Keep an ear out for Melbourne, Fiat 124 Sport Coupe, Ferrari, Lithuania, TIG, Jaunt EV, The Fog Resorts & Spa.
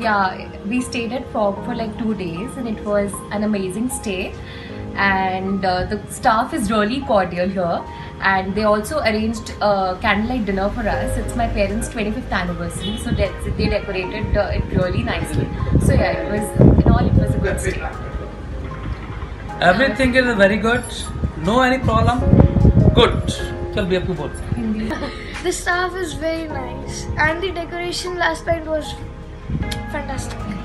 Yeah, we stayed at Fog for like 2 days and it was an amazing stay, and the staff is really cordial here, and they also arranged a candlelight dinner for us. It's my parents' 25th anniversary, so they decorated it really nicely. So yeah, it was, in all, it was a good stay. Everything is very good, no any problem, good. The staff is very nice and the decoration last night was fantastic.